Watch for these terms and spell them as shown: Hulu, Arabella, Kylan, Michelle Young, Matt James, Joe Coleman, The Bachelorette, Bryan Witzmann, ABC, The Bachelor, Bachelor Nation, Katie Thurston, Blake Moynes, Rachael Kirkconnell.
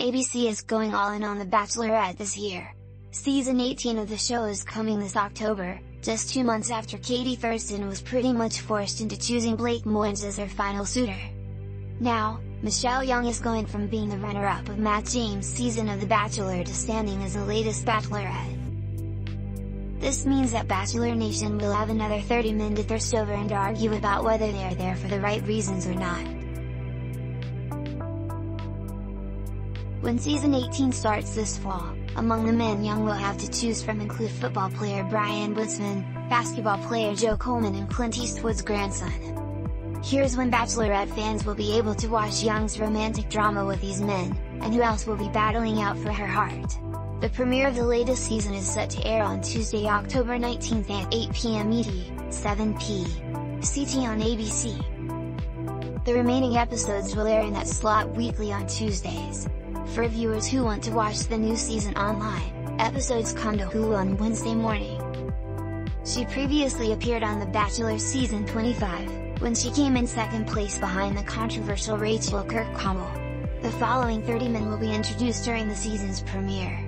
ABC is going all in on The Bachelorette this year. Season 18 of the show is coming this October, just 2 months after Katie Thurston was pretty much forced into choosing Blake Moynes as her final suitor. Now, Michelle Young is going from being the runner-up of Matt James' season of The Bachelor to standing as the latest Bachelorette. This means that Bachelor Nation will have another 30 men to thirst over and argue about whether they are there for the right reasons or not. When season 18 starts this fall, among the men Young will have to choose from include football player Bryan Witzmann, basketball player Joe Coleman and Clint Eastwood's grandson. Here's when Bachelorette fans will be able to watch Young's romantic drama with these men, and who else will be battling out for her heart. The premiere of the latest season is set to air on Tuesday, October 19th at 8 p.m. ET, 7 p.m. CT on ABC. The remaining episodes will air in that slot weekly on Tuesdays. For viewers who want to watch the new season online, episodes come to Hulu on Wednesday morning. She previously appeared on The Bachelor Season 25, when she came in second place behind the controversial Rachael Kirkconnell. The following 30 men will be introduced during the season's premiere.